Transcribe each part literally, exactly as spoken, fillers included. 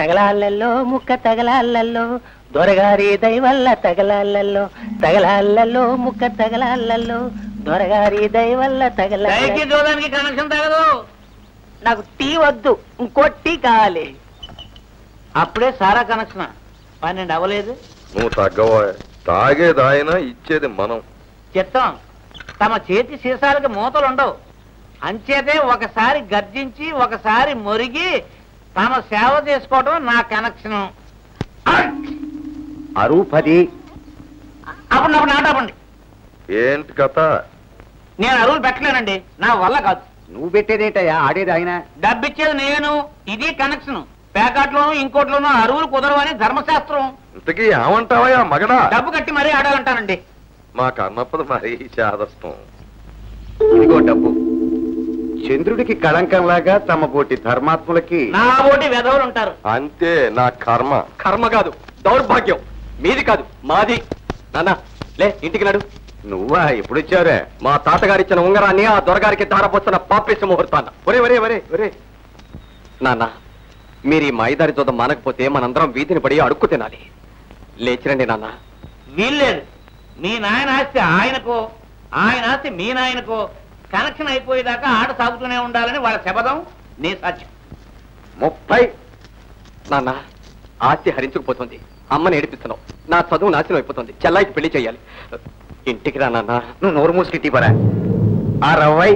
తగలాలలో ముక్క తగలాలలో దొరగారి దయవల్ల తగలాలలో తగలాలలో ముక్క తగలాలలో దొరగారి దయవల్ల తగలాలకి జోలానికి కనెక్షన్ తగదు. నాకు టీ వద్దు, ఇంకో టీ కావాలి. అప్పుడే సారా కనెక్షన్ పన్నెండు అవ్వలేదు. నువ్వు తగ్గవా, తాగేదాయినా ఇచ్చేది మనం. చెప్తాం, తమ చేతి సీసాలకి మూతలు ఉండవు, అంచేతే ఒకసారి గర్జించి ఒకసారి మొరిగి తమ సేవ చేసుకోవడం నా కనెక్షన్. అరూపది అప్పుడు నాకు నాటపండి. ఏంటి కథ? నేను అరువులు పెట్టలేనండి, నా వల్ల కాదు. నువ్వు పెట్టేదేటయా, ఆడేది ఆయన, డబ్బిచ్చేది నేను. ఇది కనెక్షన్. ప్యాకెట్లోనూ ఇంకోట్లోనూ అరువులు కుదరవని ధర్మశాస్త్రం. ఇంతకీ ఏమంటావయా మగడా? డబ్బు కట్టి మరీ ఆడాలంటానండి. మాకు అన్నప్పుడు మరీ చేదస్తాం. ఇదిగో డబ్బు. చంద్రుడికి కళంకంలాగా తమ పోటీ ధర్మాత్ములకి నా పోటీ వెధవులు ఉంటారు. అంతే నా కర్మ. కర్మ కాదు, దౌర్భాగ్యం. మీది కాదు, మాది. నాన్న లే, ఇంటికి నడు. నువ్వా ఎప్పుడు ఇచ్చారే? మా తాతగారిచ్చిన ఉంగరాన్ని ఆ దొరగారికి ధారపోస్తున్న పాపేసి ముహూర్తాన్న. ఒరే ఒరే ఒరే ఒరే నాన్న, మీరు ఈ మాయదారి చూద్దాం మానకపోతే మనందరం వీధిని పడి అడుక్కు తినాలి. లేచిరండి నాన్న. వీల్లేదు. మీ నాయన ఆస్తి ఆయనకో, ఆయన ఆస్తి మీ నాయనకో కనెక్షన్ అయిపోయేదాకా ఆట సాగుతూనే ఉండాలని వాళ్ళ శబదం. నీ సాధ్యం ముప్పై. నాన్న, ఆస్తి హరించుకుపోతుంది, అమ్మని ఏడిపిస్తున్నావు, నా చదువు నాశనం అయిపోతుంది, చెల్లాయికి పెళ్లి చేయాలి. ఇంటికి రా నాన్న. నువ్వు నోరు మూసుకి తీపరా. అరవై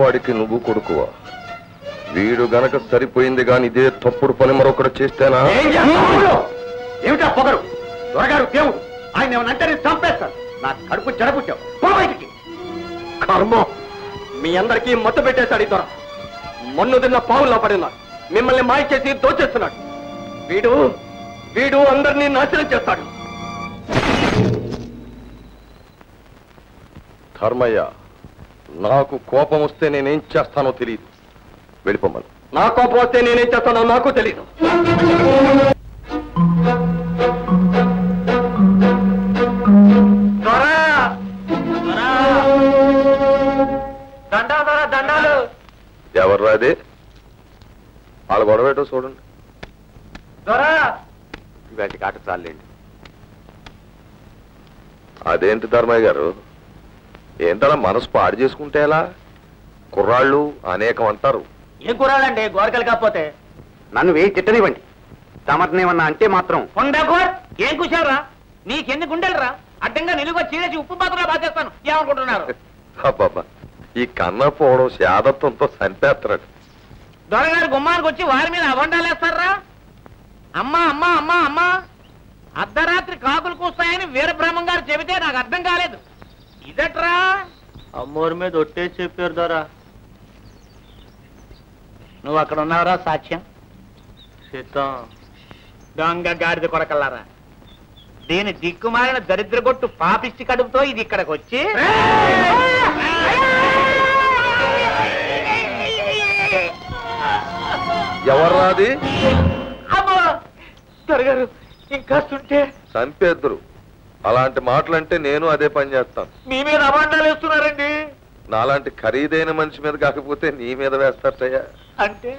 వాడికి నువ్వు కొడుకువా? వీడు గనక సరిపోయింది గాని ఇదే తప్పుడు పని మరొకటి చేస్తేనా? ఏమిటా పొగరు? దొరగారు దేవుడు, ఆయన ఏమనంటే చంపేస్తాను. నా కడుపు చెడపుచ్చావు. కర్మ, మీ అందరికీ మత్తు పెట్టేశాడు ఈ దొర. మొన్ను తిన్న పావుల్లో పడిన్నాడు, మిమ్మల్ని మాయ చేసి దోచేస్తున్నాడు. వీడు వీడు అందరినీ నాశనం చేస్తాడు. ధర్మయ్య, నాకు కోపం వస్తే నేనేం చేస్తానో తెలియదు, వెళ్ళిపోమను. నా కోపం వస్తే నేనేం చేస్తానో నాకు తెలియదు. ఎవరు రాదే? వాళ్ళ గొడవేటో చూడండి. ఇవాటి కాట చాలండి. అదేంటి ధర్మయ్య గారు, ఏంటలా మనసు పాడు చేసుకుంటే ఎలా? కుర్రాళ్ళు అనేకం అంటారు. ఏం కుర్రాళ్ళండి, గోడకలు కాకపోతే నన్ను వేయి తిట్టనివ్వండి. సమర్థనేమన్నా అంటే మాత్రం ఏం కూర్చోరా? నీకెన్ని గుండెలరా? అడ్డంగా నిలువ చీరేసి ఉప్పు పాత్ర బాధేస్తాను. ఏమనుకుంటున్నారు? అబ్బాబా, ఈ కన్న పోవడం శాదత్వంతో చంపేస్తాడు. దొరగారు గుమ్మానికి వచ్చి వారి మీద అవండాలేస్తారా? అమ్మా అమ్మా అమ్మా అమ్మా, అర్ధరాత్రి కాకులు కూస్తాయని వీరబ్రహ్మం గారు చెబితే నాకు అర్థం కాలేదు. ఇదట్రా అమ్మోరు మీద ఒట్టేసి చెప్పారు దొరా. నువ్వు అక్కడ ఉన్నావరా సాక్ష్యం? సీతం దొంగ గాడిద కొరకల్లారా, దీని దిక్కుమాలిన దరిద్రగొట్టు పాపిష్టి కడుపుతో ఇది ఇక్కడికి వచ్చి ఎవర్రాది? అమ్మా దొరగారు ఇంకా చుంటే చంపేద్దరు. అలాంటి మాటలంటే నేను అదే పని చేస్తాను. మీ మీద అవాండాలు వేస్తున్నారండి. నాలాంటి ఖరీదైన మనిషి మీద కాకపోతే నీ మీద వేస్తారయ్యా. అంటే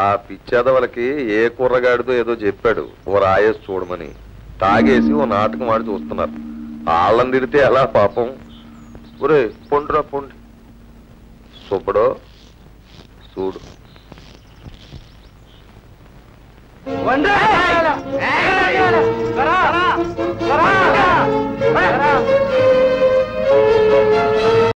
ఆ పిచ్చేదవలకి ఏ కూరగాడితో ఏదో చెప్పాడు ఓ రాయేసి చూడమని. తాగేసి ఓ నాటకం ఆడి చూస్తున్నారు. వాళ్ళని తిడితే ఎలా పాపం? ఒరే పొండురా పొండి. సుబ్బడో చూడు.